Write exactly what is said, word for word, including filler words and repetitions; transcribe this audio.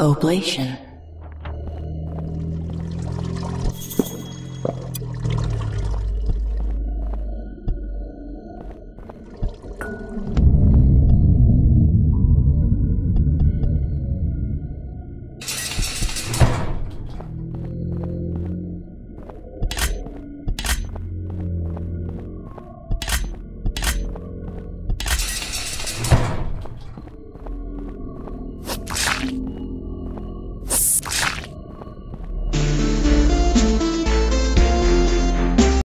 Oblation.